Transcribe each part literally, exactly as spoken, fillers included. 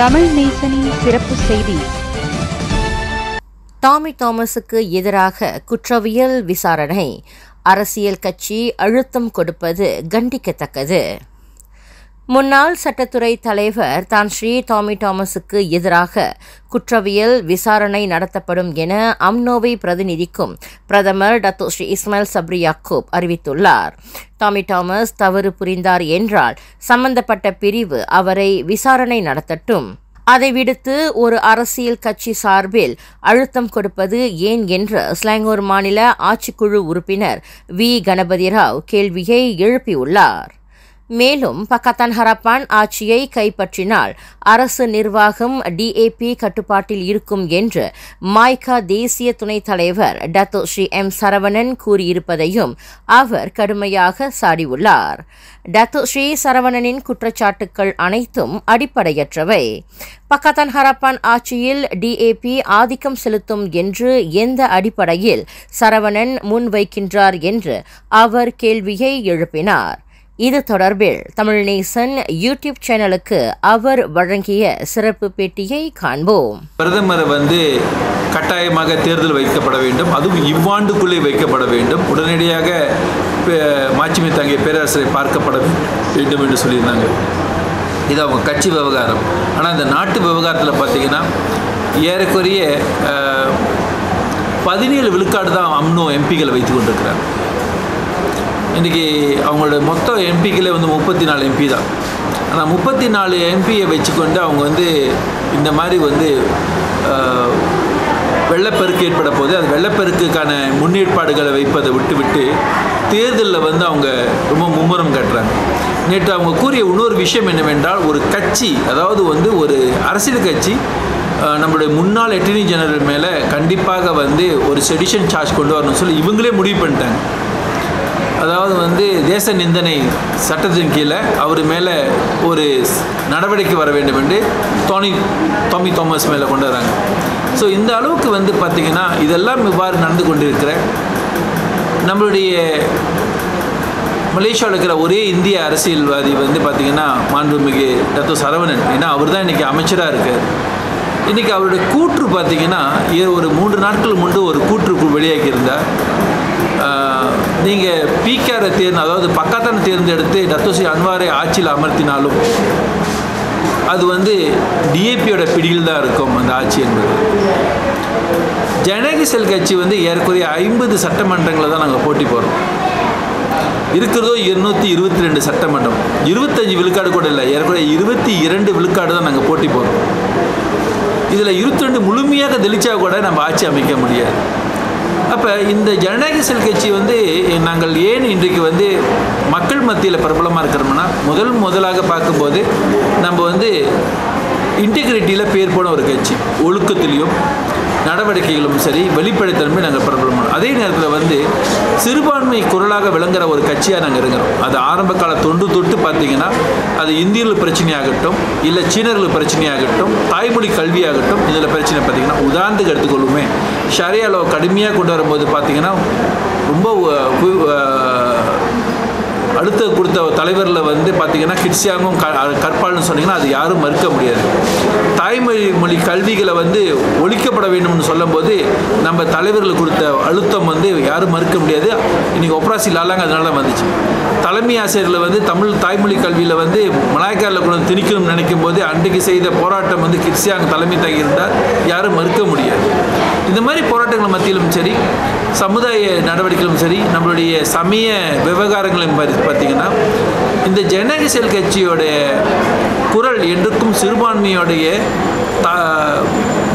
தமிழ் நேசனின் சிறப்பு செய்தி. டாமி தாமஸுக்கு எதிராக குற்றவியல் விசாரணை, அரசியல் கட்சி அழுத்தம் கொடுப்பது கண்டிக்கத்தக்கது. முன்னாள் சட்டத்துறை தலைவர் தான் ஸ்ரீ டாமி தாமஸுக்கு எதிராக குற்றவியல் விசாரணை நடத்தப்படும் என அம்னோவை பிரதிநிதிக்கும் பிரதமர் Dato Sri Ismail Sabri Yaakob அறிவித்துள்ளார். டாமி தாமஸ் தவறு புரிந்தார் என்றால் சம்பந்தப்பட்ட பிரிவு அவரை விசாரணை நடத்தட்டும். அதை விடுத்து ஒரு அரசியல் கட்சி சார்பில் அழுத்தம் கொடுப்பது ஏன் என்று ஸ்லாங்கூர் மாநில ஆட்சிக்குழு உறுப்பினர் வி கணபதி ராவ் கேள்வியை எழுப்பியுள்ளார். மேலும் பக்கத்தான் ஹரப்பான் ஆட்சியை கைப்பற்றினால் அரசு நிர்வாகம் டி ஏ பி கட்டுப்பாட்டில் இருக்கும் என்று மாய்கா தேசிய துணைத் தலைவர் டத்தோ ஸ்ரீ எம் சரவணன் கூறியிருப்பதையும் அவர் கடுமையாக சாடியுள்ளார். டத்தோ ஸ்ரீ சரவணனின் குற்றச்சாட்டுக்கள் அனைத்தும் அடிப்படையற்றவை. பக்கத்தான் ஹரப்பான் ஆட்சியில் டி ஏ பி ஆதிக்கம் செலுத்தும் என்று எந்த அடிப்படையில் சரவணன் முன்வைக்கின்றார் என்று அவர் கேள்வியை எழுப்பினார். இது தொடர்பில் தமிழ் நேசன் யூடியூப் சேனலுக்கு அவர் வழங்கிய சிறப்பு பேட்டியை காண்போம். பிரதமர் வந்து கட்டாயமாக தேர்தல் வைக்கப்பட வேண்டும், அதுவும் இவ்வாண்டுக்குள்ளே வைக்கப்பட வேண்டும். உடனடியாக மாட்சிமை தங்கிய பேரரசரை பார்க்கப்பட வேண்டும் என்று சொல்லியிருந்தாங்க. இது அவங்க கட்சி விவகாரம். ஆனால் இந்த நாட்டு விவகாரத்தில் பார்த்தீங்கன்னா ஏறக்குறைய பதினேழு விழுக்காடு தான் அம்னோ எம்பிக்களை வைத்து கொண்டிருக்கிறார். இன்றைக்கி அவங்களோட மொத்த எம்பிக்களே வந்து முப்பத்தி நாலு எம்பி தான். ஆனால் முப்பத்தி நாலு எம்பியை வச்சுக்கொண்டு அவங்க வந்து இந்த மாதிரி வந்து வெள்ளப்பெருக்கு ஏற்பட போது அது வெள்ளப்பெருக்குக்கான முன்னேற்பாடுகளை வைப்பதை விட்டுவிட்டு தேர்தலில் வந்து அவங்க ரொம்ப மும்முரம் கட்டுறாங்க. நேற்று அவங்க கூறிய இன்னொரு விஷயம் என்னவென்றால், ஒரு கட்சி, அதாவது வந்து ஒரு அரசியல் கட்சி நம்மளுடைய முன்னாள் அட்டர்னி ஜெனரல் மேலே கண்டிப்பாக வந்து ஒரு செடிஷன் சார்ஜ் கொண்டு வரணும்னு சொல்லி இவங்களே முடிவு பண்ணிட்டாங்க. அதாவது வந்து தேச நிந்தனை சட்டத்தின் கீழே அவர் மேலே ஒரு நடவடிக்கை வர வேண்டும் என்று டோனி டாமி தாமஸ் மேலே கொண்டு வராங்க. ஸோ இந்த அளவுக்கு வந்து பார்த்திங்கன்னா இதெல்லாம் இவ்வாறு நடந்து கொண்டிருக்கிற நம்மளுடைய மலேசியாவில் இருக்கிற ஒரே இந்திய அரசியல்வாதி வந்து பார்த்திங்கன்னா மாண்புமிகு டத்தோ சரவணன். ஏன்னா அவர் தான் இன்றைக்கி அமைச்சராக இருக்கார். இன்றைக்கி அவருடைய கூற்று பார்த்திங்கன்னா ஒரு மூன்று நாட்கள் முன்பு ஒரு கூற்று வெளியாகியிருந்தார். நீங்கள் பீக்காரை தேர்ந்து அதாவது பக்கத்தான் தேர்ந்தெடுத்து டத்தோ ஸ்ரீ அன்வாரை ஆட்சியில் அமர்த்தினாலும் அது வந்து டி ஏ பியோட பிடியில் தான் இருக்கும் அந்த ஆட்சி என்பது. ஜனநாயக செல் கட்சி வந்து ஏறக்குறைய ஐம்பது சட்டமன்றங்களை தான் நாங்கள் போட்டி போகிறோம். இருக்கிறதோ இருநூற்றி இருபத்தி ரெண்டு சட்டமன்றம், இருபத்தஞ்சி விழுக்காடு கூட இல்லை, ஏறக்குறைய இருபத்தி இரண்டு விழுக்காடு தான் நாங்கள் போட்டி போகிறோம். இதில் இருபத்தி ரெண்டு முழுமையாக தெளிச்சா கூட நம்ம ஆட்சி அமைக்க முடியாது. அப்போ இந்த ஜனநாயக செல் கட்சி வந்து நாங்கள் ஏன் இன்றைக்கு வந்து மக்கள் மத்தியில் பிரபலமாக இருக்கிறோம்னா, முதல் முதலாக பார்க்கும்போது நம்ம வந்து இன்டிகிரிட்டியில் பேர் போன ஒரு கட்சி, ஒழுக்கத்திலையும் நடவடிக்கைகளும் சரி வெளிப்படைத்தன்மை நாங்கள் பிரபலமானோம். அதே நேரத்தில் வந்து சிறுபான்மை குரலாக விளங்குகிற ஒரு கட்சியாக நாங்கள் இருக்கிறோம். அது ஆரம்ப கால தொண்டு தொட்டு பார்த்திங்கன்னா அது இந்தியர்கள் பிரச்சனையாகட்டும், இல்லை சீனர்கள் பிரச்சனையாகட்டும், தாய்மொழி கல்வியாகட்டும், இதில் பிரச்சனை பார்த்திங்கன்னா உதாரணத்துக்கு எடுத்துக்கொள்ளுமே ஷரியாவை கடுமையாக கொண்டு வரும்போது பார்த்திங்கன்னா ரொம்ப அடுத்த கொடுத்த தலைவரில் வந்து பார்த்திங்கன்னா கிட்ஸியாகவும் க கற்பால்னு சொன்னிங்கன்னா அது யாரும் மறுக்க முடியாது. தாய்மொழி மொழி கல்விகளை வந்து ஒழிக்கப்பட வேண்டும்னு சொல்லும்போது நம்ம தலைவர்கள் கொடுத்த அழுத்தம் வந்து யாரும் மறுக்க முடியாது. இன்றைக்கி ஒப்ராசி லாலாங்க அதனால வந்துச்சு. தலைமை ஆசிரியரில் வந்து தமிழ் தாய்மொழி கல்வியில் வந்து மலாய்க்காரில் கூட திணிக்கணும்னு நினைக்கும் போது அன்றைக்கு செய்த போராட்டம் வந்து கிட்ஸியாங்க தலைமை தாங்கி இருந்தால் யாரும் மறுக்க முடியாது. இந்த மாதிரி போராட்டங்கள் மத்தியிலும் சரி, சமுதாய நடவடிக்கைகளும் சரி, நம்மளுடைய சமய விவகாரங்களும் பார்த்திங்கன்னா இந்த ஜனநாயக செல் கட்சியோடைய குரல் என்றுக்கும் சிறுபான்மையோடைய தா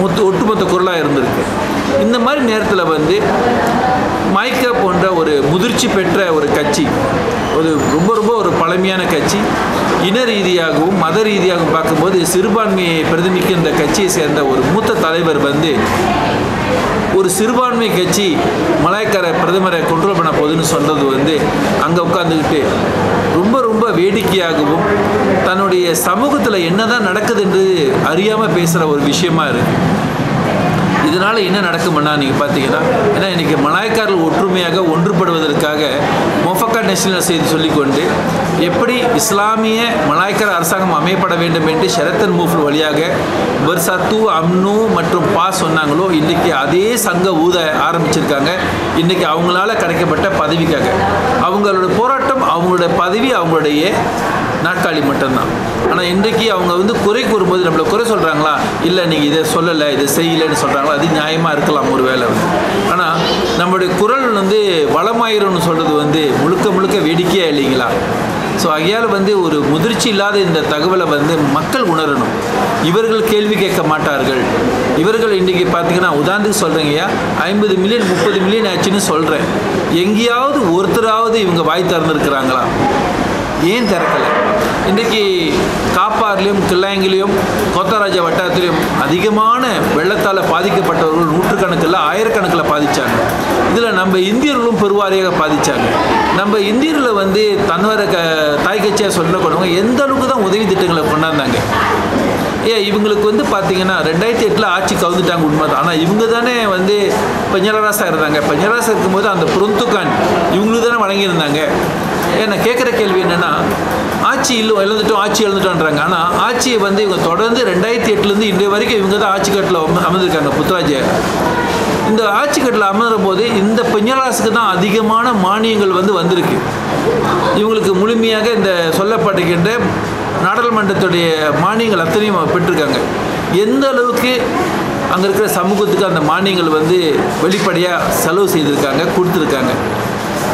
மொத்த ஒட்டுமொத்த குரலாக இருந்திருக்கு. இந்த மாதிரி நேரத்தில் வந்து மைக்கா போன்ற ஒரு முதிர்ச்சி பெற்ற ஒரு கட்சி, ஒரு ரொம்ப ரொம்ப ஒரு பழமையான கட்சி, இன ரீதியாகவும் மத ரீதியாகவும் பார்க்கும்போது சிறுபான்மையை பிரதிநிதிக்கும் இந்த கட்சியை சேர்ந்த ஒரு மூத்த தலைவர் வந்து ஒரு சிறுபான்மை கட்சி மலாய்க்கார பிரதமரை கண்ட்ரோல் பண்ண போகுதுன்னு சொல்கிறது வந்து அங்கே உட்காந்துக்கிட்டு ரொம்ப ரொம்ப வேடிக்கையாகவும் தன்னுடைய சமூகத்தில் என்ன தான் நடக்குதுன்றது அறியாமல் பேசுகிற ஒரு விஷயமா இருக்குது. இதனால் என்ன நடக்கும்னா நீங்கள் பார்த்தீங்கன்னா, ஏன்னா இன்றைக்கி மலாய்க்காரர்கள் ஒற்றுமையாக ஒன்றுபடுவதற்காக மொஃபக்கா National சொல்லிக்கொண்டு எப்படி இஸ்லாமிய மலாய்க்கர் அரசாங்கம் அமையப்பட வேண்டும் என்று ஷரத்தன் மூஃப் வழியாக பர்சாத்து அம்னு மற்றும் பாஸ் சொன்னாங்களோ இன்னைக்கு அதே சங்க ஊத ஆரம்பிச்சிருக்காங்க இன்னைக்கு அவங்களால கிடைக்கப்பட்ட பதவிக்காக அவங்களோட போராட்டம் அவங்களோட பதவி அவங்களுடைய நாட்காலி மட்டும்தான் ஆனா இன்னைக்கு அவங்க வந்து குறை கூறும்போது நம்மள குறை சொல்றாங்களா இல்ல நீங்க இத சொல்லல இத செய்யலன்னு சொல்றாங்களா அது நியாயமா இருக்கலாம் ஒருவேளை ஆனா நம்மளுடைய குரல் வந்து வளமாயிரணும் சொல்றது வந்து முழுக்க முழுக்க வேடிக்கையா இல்லீங்களா So, அகையால் வந்து ஒரு முதிர்ச்சி இல்லாத இந்த தகவலை வந்து மக்கள் உணரணும். இவர்கள் கேள்வி கேட்க மாட்டார்கள். இவர்கள் இன்னைக்கு பாத்தீங்கன்னா உதாரணத்துக்கு சொல்றேங்கயா ஐம்பது மில்லியன் முப்பது மில்லியன் ஆச்சுன்னு சொல்றேன். எங்கயாவது ஒருத்தராவது இவங்க வாய் திறந்து இருக்காங்களா? ஏன் திறக்கல? இன்னைக்கு காப்பார்லயும் கிள்ளாங்கிலயும் கோத்தராஜா வட்டாரத்திலும் அதிகமான வெள்ளத்தால பாதிக்கப்பட்டவர்கள் நூற்றுக்கணக்கில் ஆயிரக்கணக்கில் பாதிச்சாங்க. இதுல நம்ம இந்தியர்களும் பெருவாரியாக பாதிச்சாங்க. நம்ம இந்தியர்ல வந்து தன்னவர தாய்க்கட்சியா சொல்ல கொண்டவங்க எந்த அளவுக்கு தான் உதவி திட்டங்களை கொண்டாந்தாங்க ஏ இவங்களுக்கு வந்து பாத்தீங்கன்னா ரெண்டாயிரத்து எட்டுல ஆட்சி கவுந்துட்டாங்க உண்மைதான் ஆனா இவங்க தானே வந்து பஞ்சராசா இருந்தாங்க பஞ்சராசா இருக்கும்போது அந்த புருந்துகான் இவங்களுக்கு தானே வழங்கி இருந்தாங்க ஏன்னா கேட்குற கேள்வி என்னன்னா ஆட்சி இல்லை எழுந்துட்டோம் ஆட்சி எழுந்துட்டோன்றாங்க ஆனால் ஆட்சியை வந்து இவங்க தொடர்ந்து ரெண்டாயிரத்தி எட்டுலேருந்து இன்றைய வரைக்கும் இவங்க தான் ஆட்சி கட்டில் அமர்ந்திருக்காங்க புத்தராஜா இந்த ஆட்சி கட்டில் அமரும் போது இந்த பெஞ்சலாசுக்கு தான் அதிகமான மானியங்கள் வந்து வந்திருக்கு இவங்களுக்கு முழுமையாக இந்த சொல்லப்படுகின்ற நாடாளுமன்றத்துடைய மானியங்கள் அத்தனையும் பெற்றிருக்காங்க எந்த அளவுக்கு அங்கே இருக்கிற சமூகத்துக்கு அந்த மானியங்கள் வந்து வெளிப்படையாக செலவு செய்திருக்காங்க கொடுத்துருக்காங்க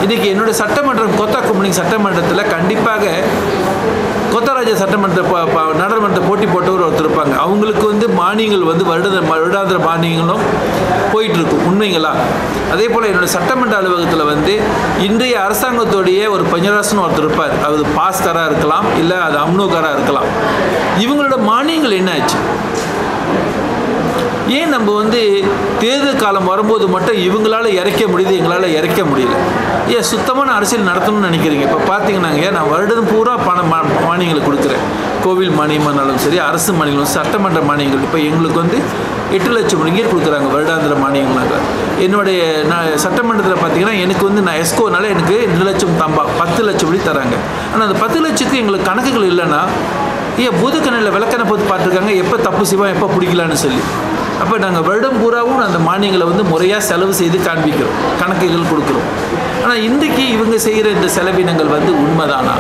இன்னைக்கு என்னோட சட்டமன்றம் கோத்தா கும்பலிங் சட்டமன்றத்தில் கண்டிப்பாக கோத்தராஜா சட்டமன்ற நாடாளுமன்ற போட்டி போட்டவர் ஒருத்தர் இருப்பாங்க அவங்களுக்கு வந்து மானியங்கள் வந்து வருட வருடாந்திர மானியங்களும் போயிட்டு இருக்கும் உண்மைங்களா அதே போல் என்னோட சட்டமன்ற அலுவலகத்தில் வந்து இன்றைய அரசாங்கத்தோடைய ஒரு பஞ்சராசன் ஒருத்தர் இருப்பார் அது பாஸ்காராக இருக்கலாம் இல்லை அது அம்னோக்காராக இருக்கலாம் இவங்களோட மானியங்கள் என்ன ஆச்சு ஏன் நம்ம வந்து தேர்தல் காலம் வரும்போது மட்டும் இவங்களால இறக்க முடியுது எங்களால் இறக்க முடியல ஏன் சுத்தமான அரசியல் நடத்தணும்னு நினைக்கிறீங்க இப்போ பார்த்தீங்கன்னாங்க நான் வருடம் பூரா பண மானியங்களை கொடுக்குறேன் கோவில் மானியமானாலும் சரி அரசு மானியங்களும் சட்டமன்ற மானியங்கள் இப்போ எங்களுக்கு வந்து எட்டு லட்சம் ரிங்கீட் கொடுக்குறாங்க வருடாந்திர மானியங்களாக என்னுடைய நான் சட்டமன்றத்தில் பார்த்தீங்கன்னா எனக்கு வந்து நான் எஸ்கோனால எனக்கு ரெண்டு லட்சம் தம்பா பத்து லட்சம் வழி தராங்க ஆனால் அந்த பத்து லட்சத்துக்கு எங்களுக்கு கணக்குகள் இல்லைன்னா ஏன் பூதக்கணையில் விளக்கணை போது பார்த்துருக்காங்க எப்போ தப்பு செய்வோம் எப்போ பிடிக்கலான்னு சொல்லி அப்போ நாங்கள் வருடம் பூராவும் அந்த மானியங்களை வந்து முறையாக செலவு செய்து காண்பிக்கிறோம் கணக்குகள் கொடுக்குறோம் ஆனால் இன்றைக்கு இவங்க செய்கிற இந்த செலவினங்கள் வந்து உண்மைதானா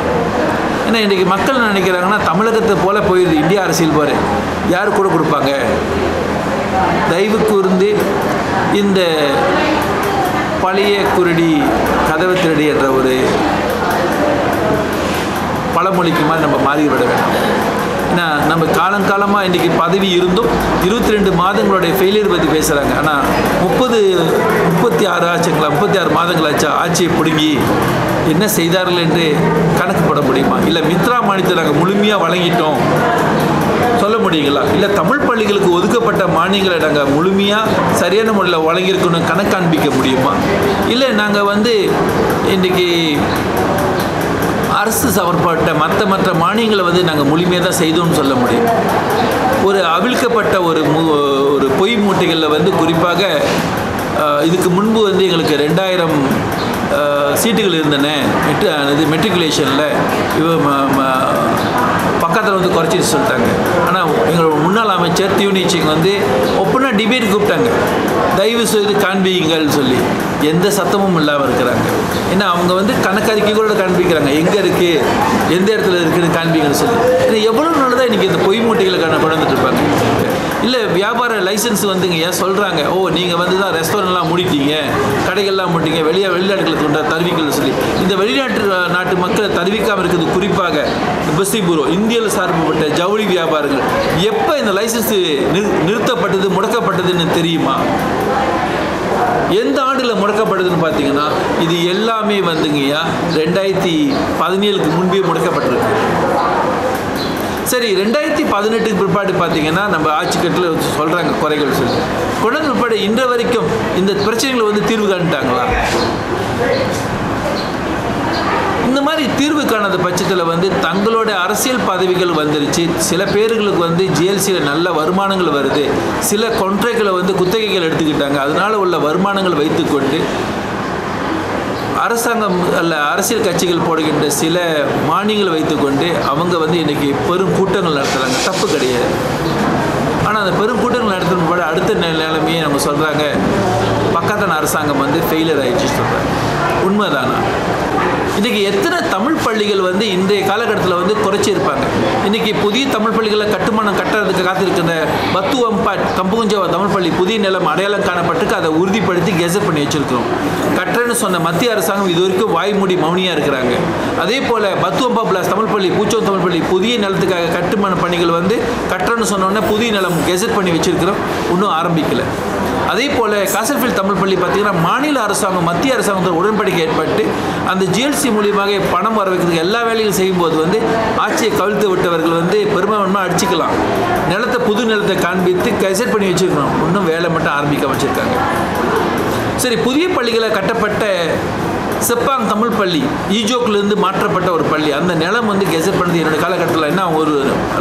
ஏன்னா இன்றைக்கி மக்கள் நினைக்கிறாங்கன்னா தமிழகத்தை போல் போயிடுது இந்திய அரசியல் பாரு யார் கூட கொடுப்பாங்க தயவு கூர்ந்து இந்த பழைய குருடி கதவை திருடி என்ற ஒரு பழமொழிக்கு மாதிரி நம்ம மாறிவிட வேண்டாம் ஏன்னா நம்ம காலங்காலமாக இன்றைக்கி பதவி இருந்தும் இருபத்தி ரெண்டு மாதங்களுடைய ஃபெயிலியர் பற்றி பேசுகிறாங்க ஆனால் முப்பது முப்பத்தி ஆறு ஆச்சுங்களா முப்பத்தி ஆறு மாதங்களாச்சா ஆட்சியை பிடுங்கி என்ன செய்தார்கள் என்று கணக்கு போட முடியுமா இல்லை மித்ரா மானியத்தை நாங்கள் முழுமையாக வழங்கிட்டோம் சொல்ல முடியுங்களா இல்லை தமிழ் பள்ளிகளுக்கு ஒதுக்கப்பட்ட மானியங்களை நாங்கள் முழுமையாக சரியான முறையில் வழங்கியிருக்கணும் கணக்கு காண்பிக்க முடியுமா இல்லை நாங்கள் வந்து இன்றைக்கி அரசு சமர்ப்பட்ட மற்ற மற்ற மானியங்களை வந்து நாங்கள் முழுமையாக தான் செய்தோம்னு சொல்ல முடியும் ஒரு அவிழ்க்கப்பட்ட ஒரு ஒரு பொய் மூட்டைகளில் வந்து குறிப்பாக இதுக்கு முன்பு வந்து எங்களுக்கு ரெண்டாயிரம் சீட்டுகள் இருந்தன மெட் இது மெட்ரிகுலேஷனில் இவ பக்கத்தில் வந்து குறைச்சிட்டு சொல்லிட்டாங்க ஆனால் எங்களோட முன்னாள் அமைச்சர் தீவனிச்சிங் வந்து ஒப்புனா டிபேட் கூப்பிட்டாங்க தயவு செய்து காண்பிங்கள்னு சொல்லி எந்த சத்தமும் இல்லாமல் இருக்கிறாங்க ஏன்னா அவங்க வந்து கணக்கறிக்கைகளோட காண்பிக்கிறாங்க எங்கே இருக்குது எந்த இடத்துல இருக்குதுன்னு காண்பிங்கன்னு சொல்லி ஏன்னா எவ்வளோ நாள் தான் இன்றைக்கி இந்த பொய் மூட்டைகளை கொண்டு வந்துட்டு இருப்பாங்க இல்லை வியாபார லைசன்ஸ் வந்துங்க ஏன் சொல்கிறாங்க ஓ நீங்கள் வந்து தான் ரெஸ்டாரண்ட்லாம் மூடிட்டீங்க கடைகள்லாம் மூடிட்டீங்க வெளியே வெளிநாட்டுகளுக்கு கொண்ட தருவிக்கள்னு சொல்லி இந்த வெளிநாட்டு நாட்டு மக்களை தருவிக்காமல் இருக்கிறது குறிப்பாக பெஸ்டிபூரோ இந்தியாவில் சார்பப்பட்ட ஜவுளி வியாபாரங்கள் எப்போ இந்த லைசன்ஸு நிறுத்தப்பட்டது முடக்கப்பட்டதுன்னு தெரியுமா எந்த ஆண்டில் முடக்கப்படுதுன்னு பார்த்தீங்கன்னா இது எல்லாமே வந்துங்கய்யா ரெண்டாயிரத்தி பதினேழுக்கு முன்பே முடக்கப்பட்டிருக்கு சரி ரெண்டாயிரத்தி பதினெட்டுக்கு பிற்பாடு பார்த்தீங்கன்னா நம்ம ஆட்சி கட்டில் சொல்கிறாங்க குறைகள் சொல்லி குழந்தை பிற்பாடு இன்று வரைக்கும் இந்த பிரச்சனைகளை வந்து தீர்வு காண்ட்டாங்களா இந்த மாதிரி தீர்வு காணாத பட்சத்தில் வந்து தங்களோட அரசியல் பதவிகள் வந்துருச்சு சில பேர்களுக்கு வந்து ஜிஎல்சியில் நல்ல வருமானங்கள் வருது சில கொன்றைகளை வந்து குத்தகைகள் எடுத்துக்கிட்டாங்க அதனால் உள்ள வருமானங்கள் வைத்துக்கொண்டு அரசாங்கம் அல்ல அரசியல் கட்சிகள் போடுகின்ற சில மானியங்கள் வைத்துக்கொண்டு அவங்க வந்து இன்னைக்கு பெரும் கூட்டங்கள் நடத்துறாங்க. தப்பு கிடையாது. ஆனால் அந்த பெரும் கூட்டங்கள் நடத்தும்போது அடுத்த நிலைமையே நம்ம சொல்கிறாங்க பக்கத்தான அரசாங்கம் வந்து ஃபெயிலியர் ஆகிடுச்சு சொல்கிறாங்க. உண்மைதானா? இன்றைக்கி எத்தனை தமிழ் பள்ளிகள் வந்து இன்றைய காலகட்டத்தில் வந்து குறைச்சிருப்பாங்க. இன்றைக்கி புதிய தமிழ் பள்ளிகளில் கட்டுமானம் கட்டுறதுக்கு காத்திருக்கிற பத்துவம்பா கம்புகுஞ்சவா தமிழ் பள்ளி புதிய நிலம் அடையாளம் காணப்பட்டுக்கு அதை உறுதிப்படுத்தி கெசட் பண்ணி வச்சுருக்கிறோம். கட்டுறேன்னு சொன்ன மத்திய அரசாங்கம் இது வரைக்கும் வாய்மூடி மௌனியாக இருக்கிறாங்க. அதே போல் பத்துவம்பா பிளாஸ் தமிழ் பள்ளி பூச்சோ தமிழ் பள்ளி புதிய நிலத்துக்காக கட்டுமான பணிகள் வந்து கட்டுறேன்னு சொன்னோன்னே புதிய நிலம் கெசட் பண்ணி வச்சுருக்கிறோம், இன்னும் ஆரம்பிக்கலை. அதே போல் காசர்ஃபீல்ட் தமிழ் பள்ளி பார்த்திங்கன்னா மாநில அரசாங்கம் மத்திய அரசாங்கத்தில் உடன்படிக்கை ஏற்பட்டு அந்த ஜிஎல்சி மூலியமாக பணம் வர வைக்கிறதுக்கு எல்லா வேலைகளும் செய்யும்போது வந்து ஆட்சியை கவிழ்த்து விட்டவர்கள் வந்து பெரும்பான்மையாக அடிச்சிக்கலாம். நிலத்தை புது நிலத்தை காண்பித்து கசட் பண்ணி வச்சுருக்கணும், இன்னும் வேலை மட்டும் ஆரம்பிக்க வச்சுருக்காங்க. சரி, புதிய பள்ளிகளை கட்டப்பட்ட செப்பாங் தமிழ் பள்ளி ஈஜோக்கிலேருந்து மாற்றப்பட்ட ஒரு பள்ளி, அந்த நிலம் வந்து கெசட் பண்ணது என்னுடைய காலகட்டத்தில் என்ன ஒரு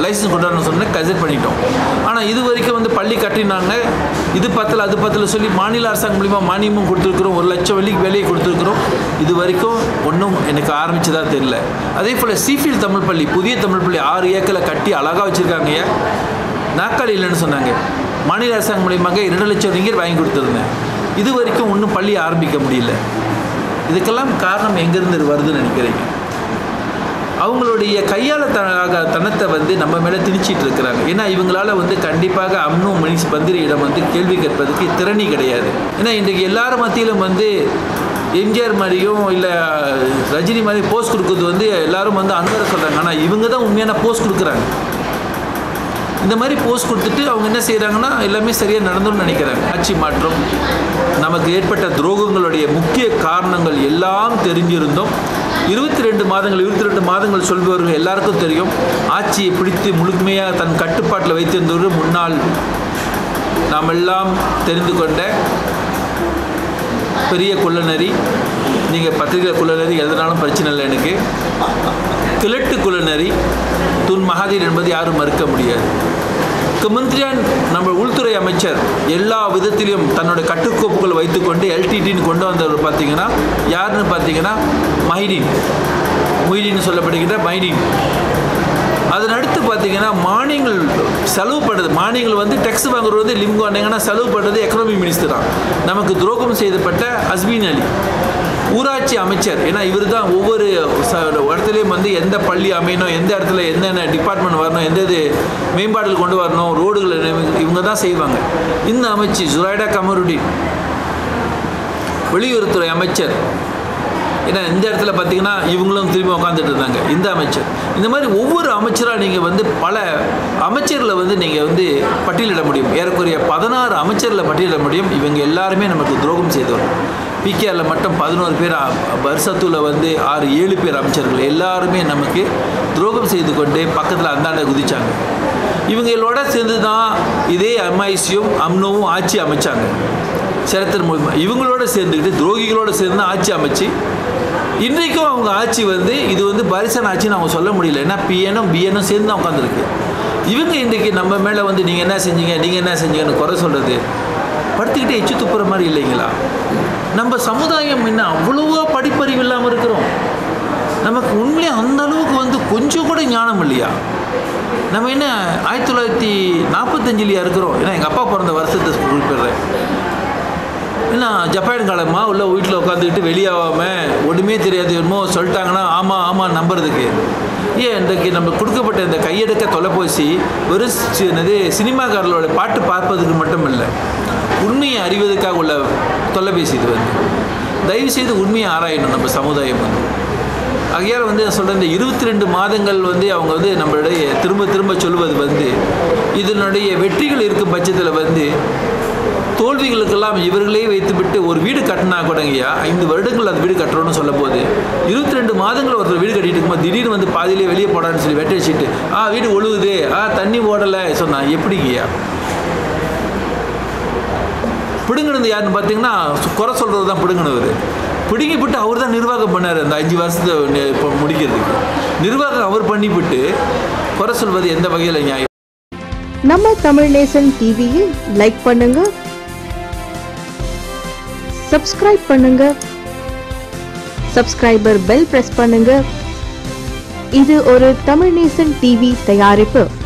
லைசன்ஸ் கொண்டாடணும்னு சொன்னால் கெசட் பண்ணிட்டோம். ஆனால் இது வரைக்கும் வந்து பள்ளி கட்டினாங்க, இது பத்தில் அது பத்தில் சொல்லி மாநில அரசாங்கம் மூலிமா மானியமும் கொடுத்துருக்குறோம், ஒரு லட்சம் வெள்ளிக்கு வேலையை கொடுத்துருக்குறோம், இது வரைக்கும் ஒன்றும் எனக்கு ஆரம்பித்ததாக தெரியல. அதே போல் சீஃபீல் தமிழ் பள்ளி புதிய தமிழ் பள்ளி ஆறு ஏக்கரை கட்டி அழகாக வச்சுருக்காங்க. ஐயா நாக்காளி இல்லைன்னு சொன்னாங்க, மாநில அரசாங்கம் மூலியமாக இரண்டு லட்சம் ரிங்கர் வாங்கி கொடுத்துருந்தேன், இது வரைக்கும் ஒன்றும் பள்ளி ஆரம்பிக்க முடியல. இதுக்கெல்லாம் காரணம் எங்கேருந்து வருதுன்னு நினைக்கிறீங்க? அவங்களுடைய கையால் தனாக தனத்தை வந்து நம்ம மேலே திணிச்சிட்டு இருக்கிறாங்க. ஏன்னா இவங்களால் வந்து கண்டிப்பாக அம்னோ மனிஷ் பந்திரியிடம் வந்து கேள்வி கேட்பதுக்கு திறனி கிடையாது. ஏன்னா இன்றைக்கு எல்லாரும் மத்தியிலும் வந்து எம்ஜிஆர் மாதிரியும் இல்லை ரஜினி மாதிரி போஸ்ட் கொடுக்குறது வந்து எல்லோரும் வந்து அனுவர சொல்கிறாங்க. ஆனால் இவங்க தான் உண்மையான போஸ்ட் கொடுக்குறாங்க. இந்த மாதிரி போஸ்ட் கொடுத்துட்டு அவங்க என்ன செய்கிறாங்கன்னா எல்லாமே சரியாக நடந்துன்னு நினைக்கிறாங்க. ஆட்சி மாற்றம் நமக்கு ஏற்பட்ட துரோகங்களுடைய முக்கிய காரணங்கள் எல்லாம் தெரிஞ்சிருந்தோம். இருபத்தி ரெண்டு மாதங்கள் இருபத்தி ரெண்டு மாதங்கள் சொல்பவர்கள் எல்லாருக்கும் தெரியும். ஆட்சியை பிடித்து முழுமையாக தன் கட்டுப்பாட்டில் வைத்திருந்தவர்கள் முன்னால் நாம் எல்லாம் தெரிந்து கொண்ட பெரிய குள்ளநரி. நீங்கள் பத்திரிகை குள்ளநரி எதனாலும் பிரச்சனை இல்லை, எனக்கு கிழட்டு குள்ளநரி துன் மகாதீர் என்பது யாரும் மறுக்க முடியாது. கமந்திரியான் நம்ம உள்துறை அமைச்சர் எல்லா விதத்திலையும் தன்னோட கட்டுக்கோப்புகள் வைத்துக்கொண்டு எல்டிடின்னு கொண்டு வந்தவர் பார்த்தீங்கன்னா யாருன்னு பார்த்தீங்கன்னா மைனின் மொய்டின்னு சொல்லப்படுகின்ற மைனின். அதன் அடுத்து பார்த்தீங்கன்னா மானியங்கள் செலவு பண்ணுறது, மானியங்கள் வந்து டெக்ஸ் வாங்குறது லிம்கோ அண்ணங்கன்னா செலவு பண்ணுறது எக்கனாமி மினிஸ்டர் தான். நமக்கு துரோகம் செய்யப்பட்ட அஸ்மின் அலி ஊராட்சி அமைச்சர். ஏன்னா இவர் தான் ஒவ்வொரு இடத்துலையும் வந்து எந்த பள்ளி அமையணும், எந்த இடத்துல என்னென்ன டிபார்ட்மெண்ட் வரணும், எந்த இது மேம்பாடுகள் கொண்டு வரணும், ரோடுகள் இவங்க தான் செய்வாங்க. இந்த அமைச்சர் ஜுரைடா கமருடின் வெளியுறவுத்துறை அமைச்சர். ஏன்னா இந்த இடத்துல பார்த்தீங்கன்னா இவங்களும் திரும்பி உட்காந்துட்டு இருந்தாங்க இந்த அமைச்சர். இந்த மாதிரி ஒவ்வொரு அமைச்சராக நீங்கள் வந்து பல அமைச்சர்களை வந்து நீங்கள் வந்து பட்டியலிட முடியும். ஏறக்குறைய பதினாறு அமைச்சர்களை பட்டியலிட முடியும். இவங்க எல்லாருமே நமக்கு துரோகம் செய்தவர்கள். பிகேஆரில் மட்டும் பதினோரு பேர், பர்சத்தில் வந்து ஆறு ஏழு பேர் அமைச்சர்கள் எல்லாருமே நமக்கு துரோகம் செய்து கொண்டு பக்கத்தில் அந்தாண்ட குதித்தாங்க. இவங்களோட சேர்ந்து தான் இதே எம்ஐசியும் அம்னோவும் ஆட்சி அமைச்சாங்க சரித்திர மூலமா. இவங்களோட சேர்ந்துக்கிட்டு துரோகிகளோடு சேர்ந்து ஆட்சி அமைச்சு இன்றைக்கும் அவங்க ஆட்சி வந்து இது வந்து பரிசான ஆட்சின்னு அவங்க சொல்ல முடியல. ஏன்னா பிஎனும் பிஎனும் சேர்ந்து தான் உட்காந்துருக்கு. இவங்க இன்றைக்கி நம்ம மேலே வந்து நீங்கள் என்ன செஞ்சீங்க நீங்கள் என்ன செஞ்சீங்கன்னு குறை சொல்கிறது படுத்துக்கிட்டே எச்சு துப்புற மாதிரி இல்லைங்களா? நம்ம சமுதாயம் என்ன அவ்வளோவா படிப்பறிவு இல்லாமல் இருக்கிறோம். நமக்கு உண்மையிலே அந்த அளவுக்கு வந்து கொஞ்சம் கூட ஞானம் இல்லையா? நம்ம என்ன ஆயிரத்தி தொள்ளாயிரத்தி நாற்பத்தஞ்சிலையா இருக்கிறோம்? ஏன்னா எங்கள் அப்பா பிறந்த வருஷத்தை குறிப்பிடுறேன். ஏன்னா ஜப்பான் காலமாக உள்ள வீட்டில் உட்காந்துக்கிட்டு வெளியாகாமல் ஒன்றுமே தெரியாது என்னமோ சொல்லிட்டாங்கன்னா ஆமாம் ஆமாம் நம்புறதுக்கு. ஏன் இன்றைக்கு நம்ம கொடுக்கப்பட்ட இந்த கையெடுக்க தொலைபேசி வெறும் என்னது சினிமாக்காரர்களோட பாட்டு பார்ப்பதுக்கு மட்டும் இல்லை, உண்மையை அறிவதற்காக உள்ள தொலைபேசி. இது வந்து தயவுசெய்து உண்மையை ஆராயணும் நம்ம சமுதாயம் வந்து. ஆகையால் வந்து நான் சொல்கிறேன், இந்த இருபத்தி ரெண்டு மாதங்கள் வந்து அவங்க வந்து நம்மளுடைய திரும்ப திரும்ப சொல்வது வந்து இதனுடைய வெற்றிகள் இருக்கும் பட்சத்தில் வந்து தோல்விகளுக்கெல்லாம் இவர்களே வைத்துவிட்டு ஒரு வீடு கட்டினா கூடங்கய்யா ஐந்து வருடங்கள் அது வீடு கட்டுறோன்னு சொல்லும்போது இருபத்தி ரெண்டு மாதங்கள் ஒருத்தர் வீடு கட்டிட்டு இருக்கும்போது திடீர்னு வந்து பாதியிலே வெளியே போடான்னு சொல்லி வெட்டி வச்சுட்டு ஆ வீடு ஒழுகுது ஆ தண்ணி ஓடலை சொன்னா எப்படிங்கய்யா? பிடுங்கினது யாருன்னு பார்த்தீங்கன்னா குறை சொல்கிறது தான் பிடுங்கினவர். பிடுங்கிவிட்டு அவர் தான் நிர்வாகம் பண்ணார் அந்த அஞ்சு வருஷத்தை இப்போ முடிக்கிறதுக்கு. நிர்வாகம் அவர் பண்ணிவிட்டு குறை சொல்வது எந்த வகையில் நியாயம்? நம்ம தமிழ் நேசன் டிவியில் லைக் பண்ணுங்க, சப்ஸ்கிரைப் பண்ணுங்க, subscriber bell press பண்ணுங்க. இது ஒரு தமிழ் நேசன் டிவி தயாரிப்பு.